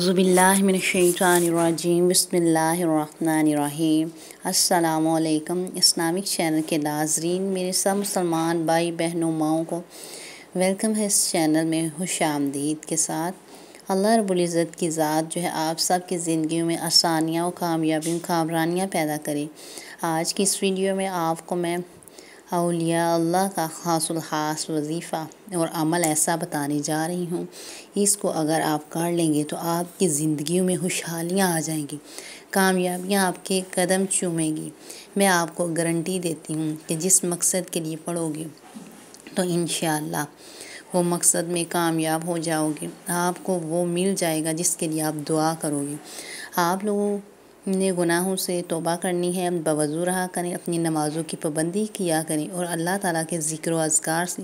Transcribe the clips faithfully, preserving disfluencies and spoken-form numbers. अऊज़ुबिल्लाहि मिनश्शैतानिर्रजीम बिस्मिल्लाहिर्रहमानिर्रहीम। अस्सलामुअलैकुम। Islamic channel के नाज़रीन, मेरे सब मुसलमान भाई बहनों माओं को वेलकम है इस चैनल में खुश आमदीद के साथ। अल्लाह रब्बुल इज़्ज़त की ज़ात जो है आप सब की ज़िंदगी में आसानियाँ और कामयाबियों कामरानियाँ पैदा करे। आज की इस वीडियो में आपको मैं औलिया अल्लाह का खासुल खास वजीफ़ा और अमल ऐसा बताने जा रही हूँ, इसको अगर आप कर लेंगे तो आपकी ज़िंदगी में खुशहालियाँ आ जाएंगी, कामयाबियाँ आपके कदम चूमेंगी। मैं आपको गारंटी देती हूँ कि जिस मकसद के लिए पढ़ोगे तो इंशाअल्लाह वो मकसद में कामयाब हो जाओगे, आपको वो मिल जाएगा जिसके लिए आप दुआ करोगे। आप लोगों ने गुनाहों से तौबा करनी है, बवज़ू रहा करें, अपनी नमाज़ों की पाबंदी किया करें और अल्लाह ताला के ज़िक्र व अज़कार से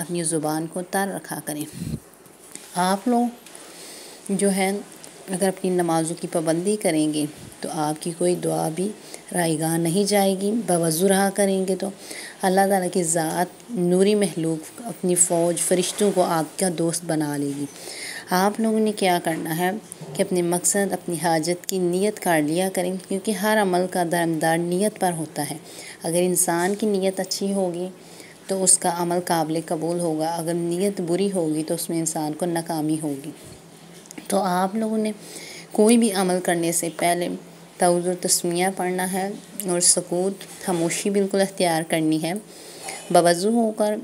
अपनी ज़ुबान को तर रखा करें। आप लोग जो है अगर अपनी नमाज़ों की पाबंदी करेंगे तो आपकी कोई दुआ भी रायगाह नहीं जाएगी। बवज़ू रहा करेंगे तो अल्लाह ताला की ज़ात नूरी मखलूक अपनी फ़ौज फरिश्तों को आपका दोस्त बना लेगी। आप लोगों ने क्या करना है कि अपने मकसद अपनी हाजत की नीयत कर लिया करें, क्योंकि हर अमल का दामदार नीयत पर होता है। अगर इंसान की नीयत अच्छी होगी तो उसका अमल काबिल कबूल होगा, अगर नीयत बुरी होगी तो उसमें इंसान को नाकामी होगी। तो आप लोगों ने कोई भी अमल करने से पहले तौज़ तस्मिया पढ़ना है और सकूत खामोशी बिल्कुल अख्तियार करनी है। बवज़ू होकर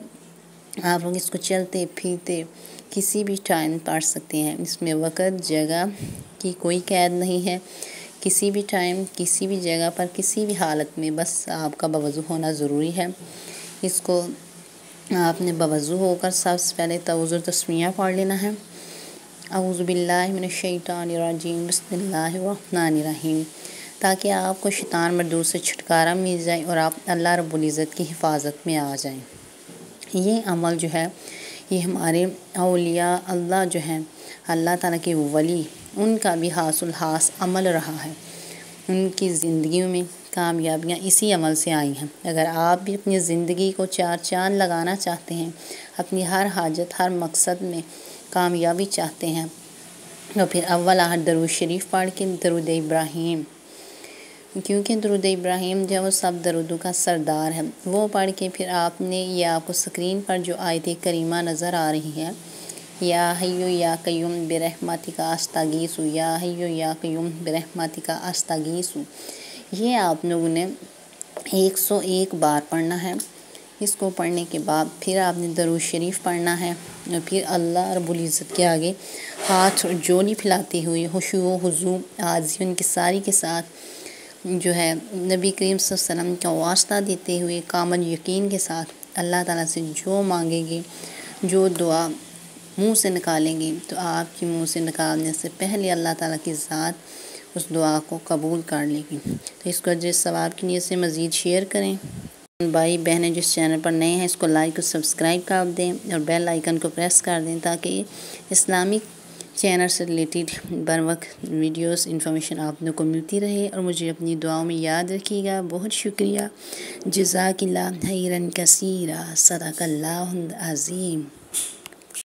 आप लोग इसको चलते फिरते किसी भी टाइम पढ़ सकते हैं, इसमें वक़्त जगह की कोई कैद नहीं है। किसी भी टाइम किसी भी जगह पर किसी भी हालत में बस आपका बवज़ू होना ज़रूरी है। इसको आपने बवज़ू होकर सबसे पहले तौज़ तस्मिया पढ़ लेना है। अऊज़ु बिल्लाहि मिनश्शैतानिर्रजीम बिस्मिल्लाहिर्रहमानिर्रहीम, ताकि आपको शैतान मर्दूद से छुटकारा मिल जाए और आप अल्लाह रब्बुल इज़्ज़त की हिफाजत में आ जाएँ। ये अमल जो है ये हमारे औलिया अल्लाह जो हैं अल्लाह ताला के वली उनका भी हासुल हास अमल रहा है। उनकी ज़िंदगी में कामयाबियाँ इसी अमल से आई हैं। अगर आप भी अपनी ज़िंदगी को चार चांद लगाना चाहते हैं, अपनी हर हाजत हर मकसद में कामयाबी चाहते हैं, तो फिर अव्वल आहर दरूद शरीफ पढ़ के दरूद इब्राहीम, क्योंकि दरूद इब्राहीम जो वो सब दरूदों का सरदार है, वो पढ़ के फिर आपने ये आपको स्क्रीन पर जो आयत करीमा नज़र आ रही है, या हयो या कयूम बिरहमतिका अस्तगीसु, या हयो या कयूम बिरहमतिका अस्तगीसु, ये आप लोगों ने एक सौ एक बार पढ़ना है। इसको पढ़ने के बाद फिर आपने दरूद शरीफ पढ़ना है और फिर अल्लाह रब्बुल इज़्ज़त के आगे हाथ जोली फैलाते हुए हुशु व हुज़ू आज़ी उनकी सारी के साथ जो है नबी करीम सल्लल्लाहु अलैहि वसल्लम का वास्ता देते हुए कामन यकीन के साथ अल्लाह ताला से जो मांगेंगे, जो दुआ मुंह से निकालेंगे तो आपके मुंह से निकालने से पहले अल्लाह ताला की ज़ात उस दुआ को कबूल कर लेगी। तो इसको जिस सवाब की नीयत से मज़ीद शेयर करें। भाई बहनें जिस चैनल पर नए हैं इसको लाइक और सब्सक्राइब कर दें और बेल आइकन को प्रेस कर दें, ताकि इस्लामिक चैनल से रिलेटेड बर वक्त वीडियोस इंफॉर्मेशन आप लोगों को मिलती रहे और मुझे अपनी दुआओं में याद रखिएगा। बहुत शुक्रिया। जज़ाकिल्लाह खैरन कसीरा, सदाकल्लाहुल अज़ीम।